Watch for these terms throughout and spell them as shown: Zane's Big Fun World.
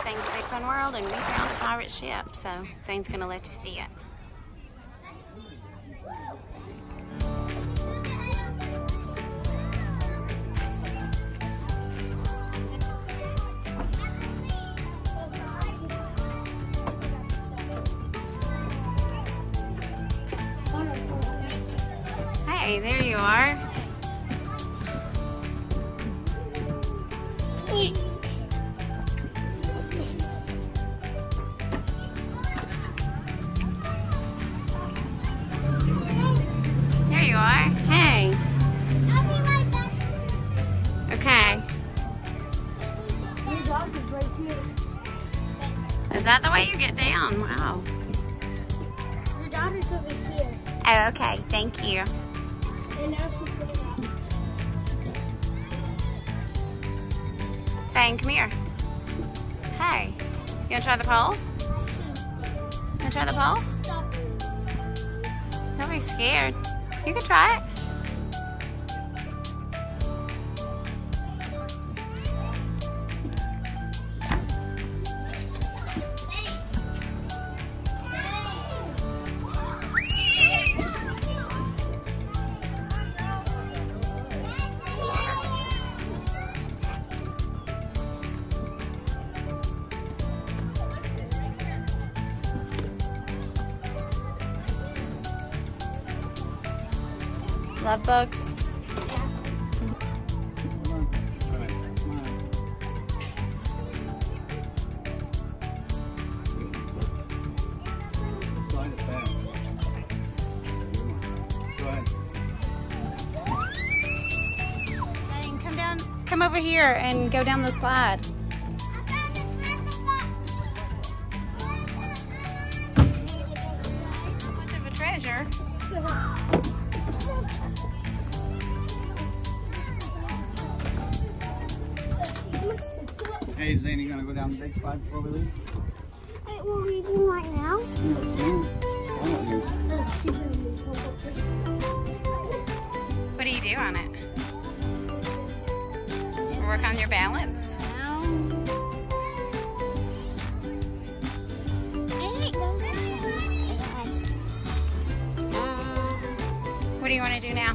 at Zane's Big Fun World and we found a pirate ship, so Zane's gonna let you see it. Hey, there you are. There you are. Hey. Okay. Is that the way you get down? Wow. Your daughter's over here. Oh, okay. Thank you. And now she's putting up. Zane, come here. Hey, you wanna try the pole? Wanna try the pole? Don't be scared. You can try it. Love bugs. Dang, come down, come over here and go down the slide. How much of a treasure? Hey, Zane, you gonna go down the big slide before we leave? Wait, what are we doing right now? What do you do on it? Work on your balance? What do you want to do now?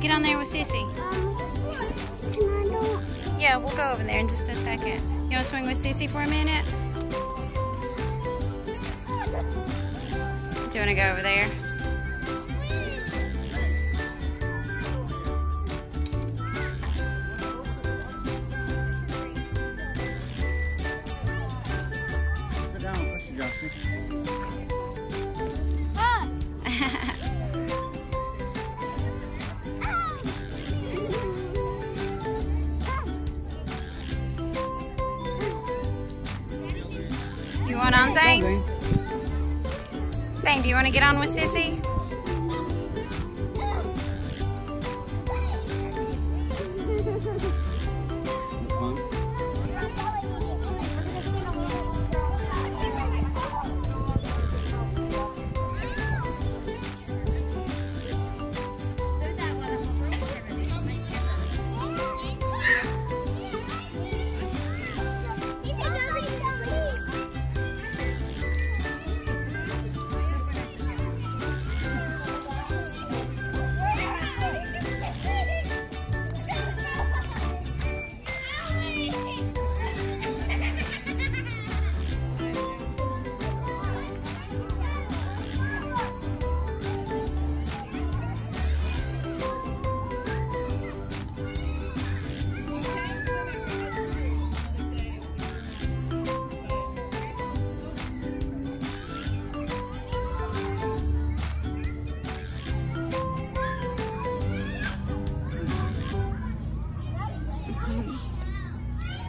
Get on there with Sissy. Can I go? Yeah, we'll go over there in just a second. You want to swing with Sissy for a minute? Do you want to go over there? Sit down, push you, Justin. Ah! You want on, Zane? Zane, do you want to get on with Sissy?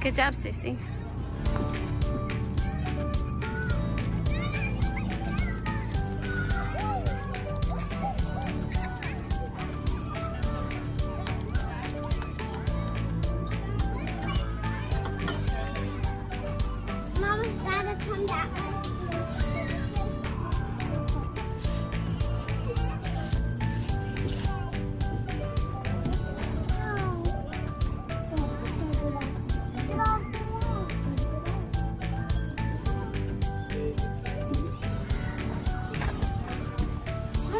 Good job, Sissy. Mama's gotta come back.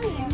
time.